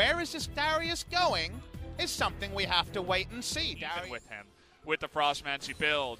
Where is this Darius going is something we have to wait and see. Even Darius with him, with the Frostmancy build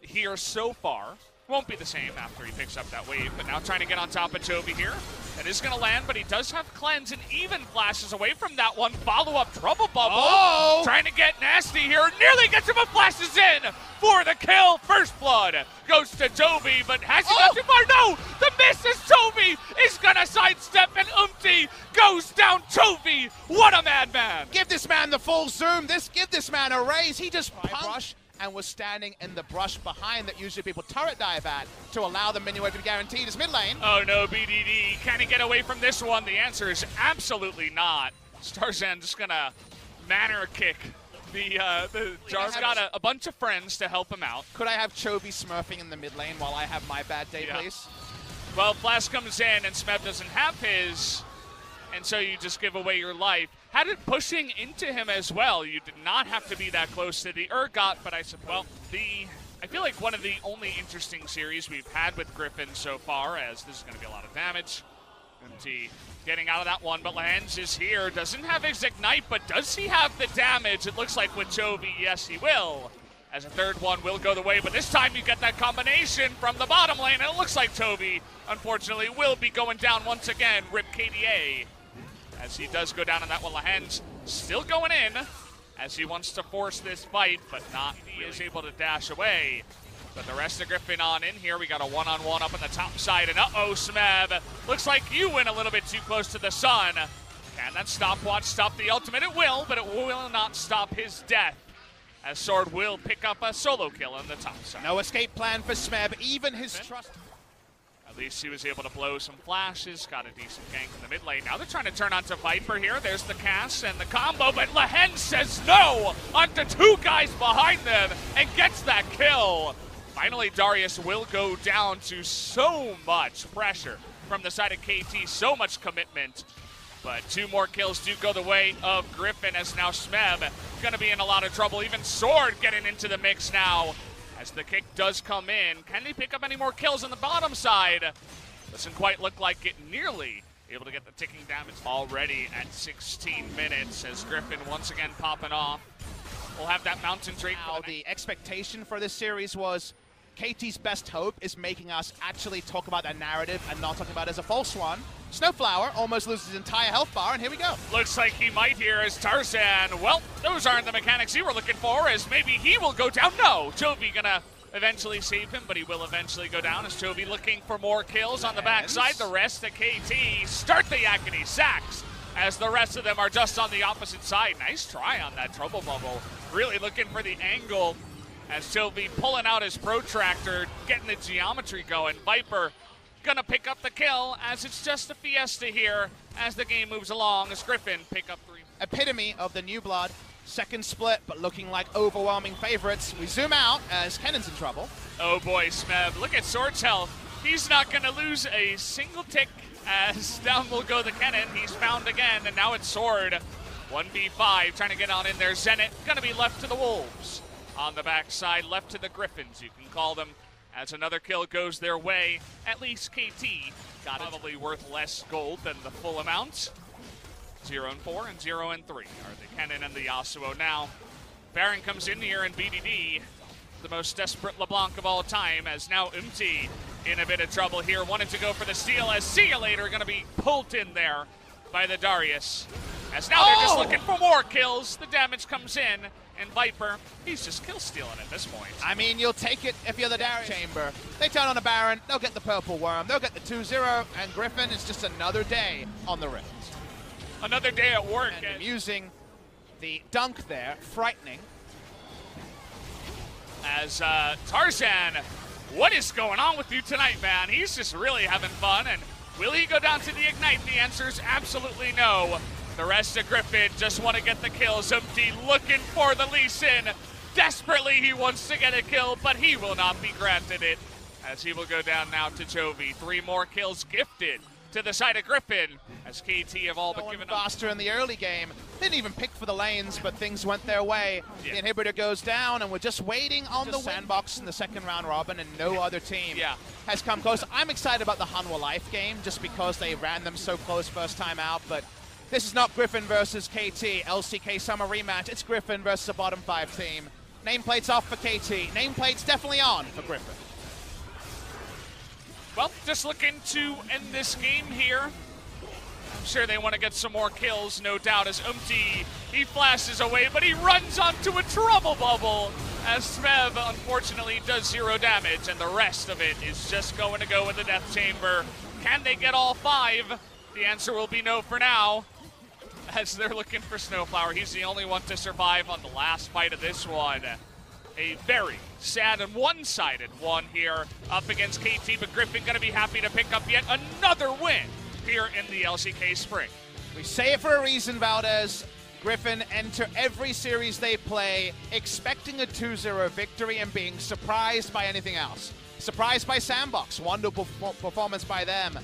here so far, won't be the same after he picks up that wave, but now trying to get on top of Tobi here. That is gonna land, but he does have cleanse and even flashes away from that one. Follow-up trouble bubble. Oh. Trying to get nasty here. Nearly gets him, but flashes in for the kill. First blood goes to Tobi, but has he got too far? No, the miss is Tobi is gonna sidestep and Umpti goes down. Tobi, what a madman. Give this man the full zoom. Give this man a raise. He just punched and was standing in the brush behind that usually people turret dive at to allow the minion wave to be guaranteed. It's mid lane. Oh no, BDD, can he get away from this one? The answer is absolutely not. Tarzan just gonna manner kick. The Jar's got a bunch of friends to help him out. Could I have Chovy smurfing in the mid lane while I have my bad day, please? Well, Flash comes in and Smeb doesn't have his, and so you just give away your life. Had it pushing into him as well. You did not have to be that close to the Urgot, but I said, well, I feel like one of the only interesting series we've had with Griffin so far, as this is going to be a lot of damage. Umpti getting out of that one, but Lehends is here. Doesn't have his ignite, but does he have the damage? It looks like with Chovy, yes, he will. As a third one will go the way, but this time you get that combination from the bottom lane, and it looks like Tobi, unfortunately, will be going down once again. Rip KDA. As he does go down on that one, Lehends still going in as he wants to force this fight, but not really. He is able to dash away. But the rest of Griffin on in here. We got a one-on-one up on the top side, and uh-oh, Smeb. Looks like you went a little bit too close to the sun. Can that stopwatch stop the ultimate? It will, but it will not stop his death, as Sword will pick up a solo kill on the top side. No escape plan for Smeb, even his trust. At least he was able to blow some flashes, got a decent gank in the mid lane. Now they're trying to turn onto Viper here. There's the cast and the combo, but Lehends says no onto two guys behind them and gets that kill. Finally, Darius will go down to so much pressure from the side of KT, so much commitment. But two more kills do go the way of Griffin, as now Smeb gonna be in a lot of trouble. Even Sword getting into the mix now. As the kick does come in, can they pick up any more kills on the bottom side? Doesn't quite look like it. Nearly able to get the ticking damage already at 16 minutes as Griffin once again popping off. We'll have that mountain drake. Now the expectation for this series was KT's best hope is making us actually talk about that narrative and not talking about it as a false one. Snowflower almost loses his entire health bar, and here we go. Looks like he might here as Tarzan. Well, those aren't the mechanics you were looking for, as maybe he will go down. No, Chovy gonna eventually save him, but he will eventually go down as Chovy looking for more kills on the backside. The rest of KT start the yakety sacks, as the rest of them are just on the opposite side. Nice try on that trouble bubble. Really looking for the angle as Chovy pulling out his protractor, getting the geometry going. Viper gonna pick up the kill, as it's just a fiesta here as the game moves along, as Griffin pick up three. Epitome of the new blood, second split, but looking like overwhelming favorites. We zoom out as Kennen's in trouble. Oh boy, Smeb, look at Sword's health. He's not gonna lose a single tick, as down will go the Kennen. He's found again, and now it's Sword. 1v5, trying to get on in there. Zenit gonna be left to the Wolves. On the backside, left to the Griffins, you can call them. As another kill goes their way, at least KT got probably worth less gold than the full amount. 0 and 4 and 0 and 3 are the Kennen and the Yasuo now. Baron comes in here, and BDD, the most desperate LeBlanc of all time, as now Umpti in a bit of trouble here. Wanted to go for the steal, as see you later gonna be pulled in there by the Darius. As now they're just looking for more kills. The damage comes in, and Viper, he's just kill-stealing at this point. I mean, you'll take it if you're the Darius chamber. They turn on a Baron, they'll get the purple worm, they'll get the 2-0, and Griffin is just another day on the Rift. Another day at work. And I'm using the dunk there, frightening. As Tarzan, what is going on with you tonight, man? He's just really having fun, and will he go down to the ignite? The answer is absolutely no. The rest of Griffin just want to get the kills. Umpti looking for the Lee Sin. Desperately, he wants to get a kill, but he will not be granted it, as he will go down now to Chovy. Three more kills gifted to the side of Griffin, as KT have all but given up. Faster in the early game. Didn't even pick for the lanes, but things went their way. Yeah. The inhibitor goes down, and we're just waiting on the Sandbox in the second round robin, and no other team has come close. I'm excited about the Hanwha Life game, just because they ran them so close first time out, but This is not Griffin versus KT LCK Summer Rematch. It's Griffin versus a bottom 5 team. Nameplates off for KT. Nameplates definitely on for Griffin. Well, just looking to end this game here. I'm sure they want to get some more kills, no doubt, as Umpti, he flashes away, but he runs onto a trouble bubble as Smeb, unfortunately, does 0 damage, and the rest of it is just going to go in the death chamber. Can they get all 5? The answer will be no for now, as they're looking for Snowflower. He's the only one to survive on the last fight of this one. A very sad and one-sided one here up against KT, but Griffin going to be happy to pick up yet another win here in the LCK Spring. We say it for a reason, Valdez. Griffin enter every series they play expecting a 2-0 victory and being surprised by anything else. Surprised by Sandbox, wonderful performance by them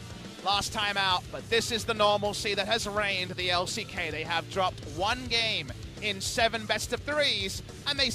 last time out, but this is the normalcy that has reigned the LCK. They have dropped 1 game in 7 best-of-3s, and they